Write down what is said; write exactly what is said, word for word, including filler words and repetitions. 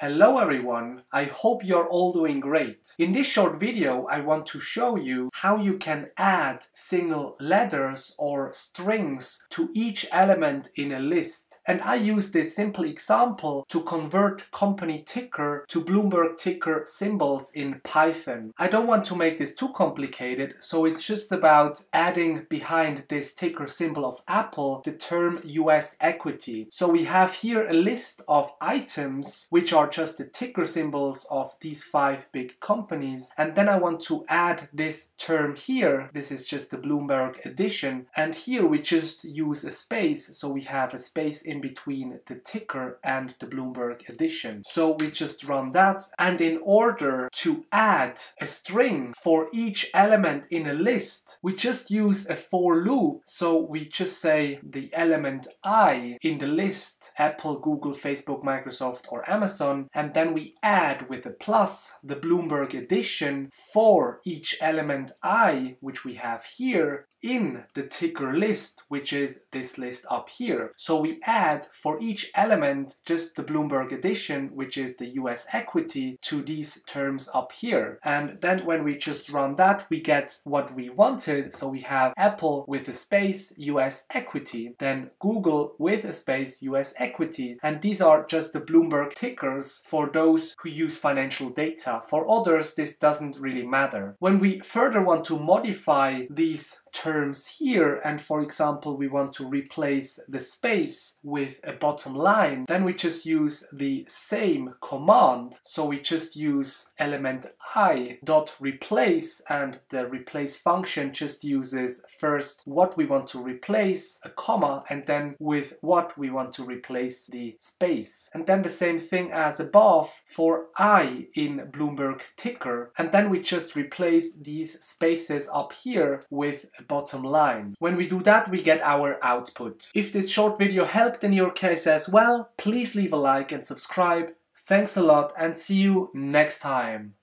Hello everyone, I hope you're all doing great. In this short video I want to show you how you can add single letters or strings to each element in a list. And I use this simple example to convert company ticker to Bloomberg ticker symbols in Python. I don't want to make this too complicated, so it's just about adding behind this ticker symbol of Apple the term U S equity. So we have here a list of items which are just the ticker symbols of these five big companies, and then I want to add this term here. This is just the Bloomberg edition, and here we just use a space, so we have a space in between the ticker and the Bloomberg edition. So we just run that, and in order to add a string for each element in a list, we just use a for loop. So we just say the element I in the list, Apple, Google, Facebook, Microsoft or Amazon, and then we add with a plus the Bloomberg edition for each element I, which we have here, in the ticker list, which is this list up here. So we add for each element just the Bloomberg edition, which is the U S equity, to these terms up here. And then when we just run that, we get what we wanted. So we have Apple with a space U S equity, then Google with a space U S equity. And these are just the Bloomberg tickers for those who use financial data. For others, this doesn't really matter. When we further want to modify these terms here, and for example we want to replace the space with a bottom line, then we just use the same command. So we just use element I dot replace, and the replace function just uses first what we want to replace, a comma, and then with what we want to replace the space. And then the same thing as above for I in Bloomberg ticker, and then we just replace these spaces up here with a bottom line. When we do that, we get our output. If this short video helped in your case as well, please leave a like and subscribe. Thanks a lot, and see you next time.